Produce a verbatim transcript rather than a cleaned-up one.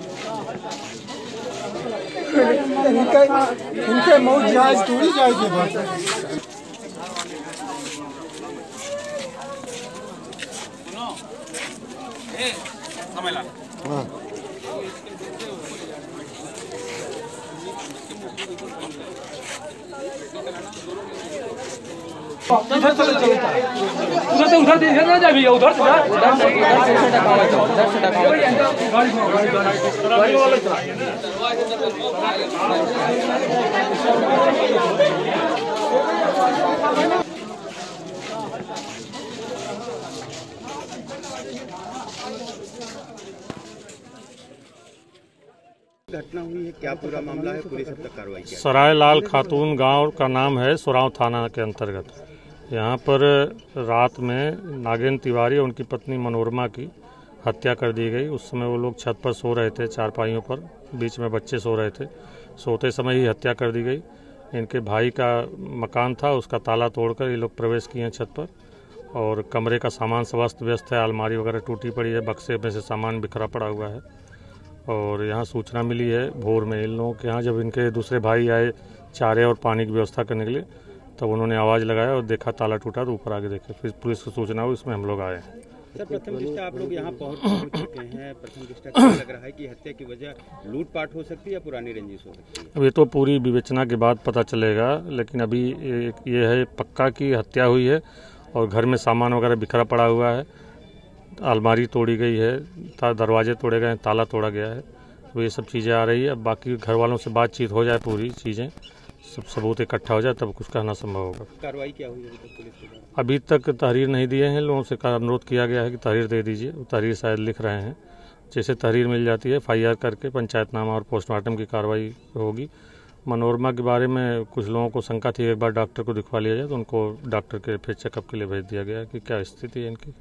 इनके इनके मौत जायज थोड़ी जाएगी बात। उधर से उधर से उधर देख ना जा भैया, उधर से उधर से उधर से टका मत जाओ, उधर से टका मत जाओ। गाड़ी गाड़ी वाला चला घटना हुई है, क्या पूरा मामला है, पुलिस अब तक कार्रवाई की? सराय लाल खातून गांव का नाम है, सुरांव थाना के अंतर्गत। यहां पर रात में नागेंद्र तिवारी और उनकी पत्नी मनोरमा की हत्या कर दी गई। उस समय वो लोग छत पर सो रहे थे, चारपाइयों पर, बीच में बच्चे सो रहे थे। सोते समय ही हत्या कर दी गई। इनके भाई का मकान था, उसका ताला तोड़कर ये लोग प्रवेश किए छत पर, और कमरे का सामान सब अस्त व्यस्त है, अलमारी वगैरह टूटी पड़ी है, बक्से में से सामान बिखरा पड़ा हुआ है। और यहाँ सूचना मिली है भोर में, इन लोगों के यहाँ जब इनके दूसरे भाई आए चारे और पानी की व्यवस्था करने के लिए, तब उन्होंने आवाज़ लगाया और देखा ताला टूटा, तो ऊपर आके देखे, फिर पुलिस को सूचना हुई, इसमें हम लोग आए। सर, प्रथम दृष्टया आप लोग यहाँ पहुँच चुके हैं, प्रथम दृष्टया क्या लग रहा है कि हत्या की वजह लूटपाट हो सकती है या पुरानी रंजिश हो सकती है? अब ये तो पूरी विवेचना के बाद पता चलेगा, लेकिन अभी ये है पक्का कि हत्या हुई है, और घर में सामान वगैरह बिखरा पड़ा हुआ है, अलमारी तोड़ी गई है, दरवाजे तोड़े गए हैं, ताला तोड़ा गया है, तो ये सब चीज़ें आ रही है। अब बाकी घर वालों से बातचीत हो जाए, पूरी चीज़ें सब सबूत इकट्ठा हो जाए, तब कुछ कहना संभव होगा। कार्रवाई क्या हुई है? अभी तक तहरीर नहीं दिए हैं, लोगों से अनुरोध किया गया है कि तहरीर दे दीजिए, तहरीर शायद लिख रहे हैं, जैसे तहरीर मिल जाती है एफ आई आर करके पंचायतनामा और पोस्टमार्टम की कार्रवाई होगी। मनोरमा के बारे में कुछ लोगों को शंका थी, एक बार डॉक्टर को दिखवा लिया जाए, तो उनको डॉक्टर के फिर चेकअप के लिए भेज दिया गया कि क्या स्थिति है इनकी।